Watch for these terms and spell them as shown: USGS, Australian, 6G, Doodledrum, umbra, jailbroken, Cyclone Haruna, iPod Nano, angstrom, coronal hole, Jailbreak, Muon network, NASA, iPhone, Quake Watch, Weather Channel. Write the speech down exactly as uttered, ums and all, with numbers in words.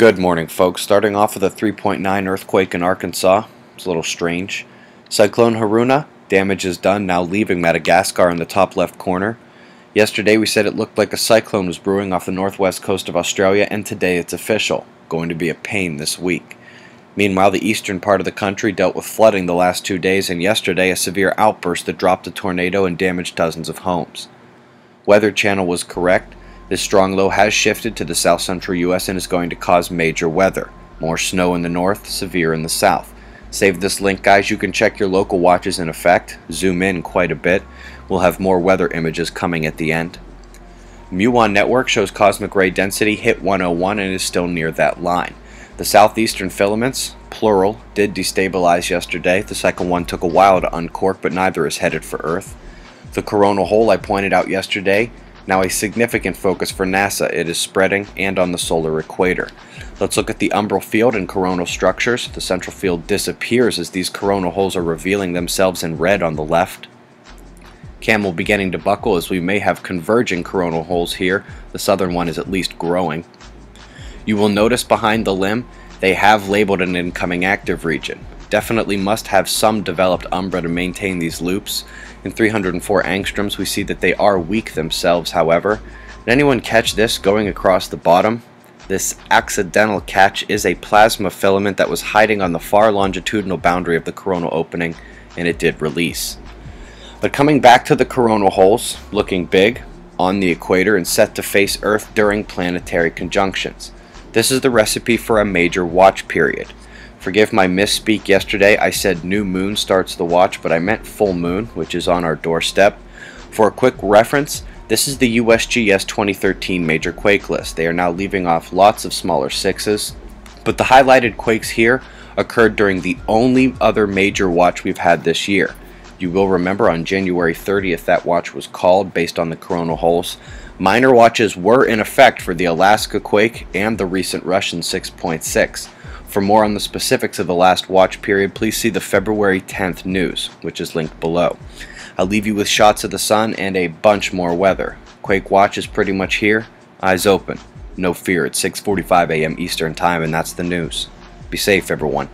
Good morning, folks. Starting off with a three point nine earthquake in Arkansas. It's a little strange. Cyclone Haruna, damage is done, now leaving Madagascar in the top left corner. Yesterday we said it looked like a cyclone was brewing off the northwest coast of Australia, and today it's official. Going to be a pain this week. Meanwhile, the eastern part of the country dealt with flooding the last two days, and yesterday a severe outburst that dropped a tornado and damaged dozens of homes. Weather Channel was correct. This strong low has shifted to the south central U S and is going to cause major weather. More snow in the north, severe in the south. Save this link, guys. You can check your local watches in effect. Zoom in quite a bit. We'll have more weather images coming at the end. Muon network shows cosmic ray density hit one oh one and is still near that line. The southeastern filaments, plural, did destabilize yesterday. The second one took a while to uncork, but neither is headed for Earth. The coronal hole I pointed out yesterday, now a significant focus for NASA. It is spreading and on the solar equator. Let's look at the umbral field and coronal structures. The central field disappears as these coronal holes are revealing themselves in red on the left. Camel beginning to buckle as we may have converging coronal holes here. The southern one is at least growing. You will notice behind the limb they have labeled an incoming active region. Definitely must have some developed umbra to maintain these loops. In three hundred four angstroms we see that they are weak themselves, however. Did anyone catch this going across the bottom? This accidental catch is a plasma filament that was hiding on the far longitudinal boundary of the coronal opening, and it did release. But coming back to the coronal holes, looking big, on the equator and set to face Earth during planetary conjunctions. This is the recipe for a major watch period. Forgive my misspeak yesterday. I said new moon starts the watch, but I meant full moon, which is on our doorstep. For a quick reference, this is the U S G S twenty thirteen major quake list. They are now leaving off lots of smaller sixes, but the highlighted quakes here occurred during the only other major watch we've had this year. You will remember on January thirtieth that watch was called based on the coronal holes. Minor watches were in effect for the Alaska quake and the recent Russian six point six. For more on the specifics of the last watch period, please see the February tenth news, which is linked below. I'll leave you with shots of the sun and a bunch more weather. Quake watch is pretty much here. Eyes open. No fear. It's six forty-five a m Eastern Time, and that's the news. Be safe, everyone.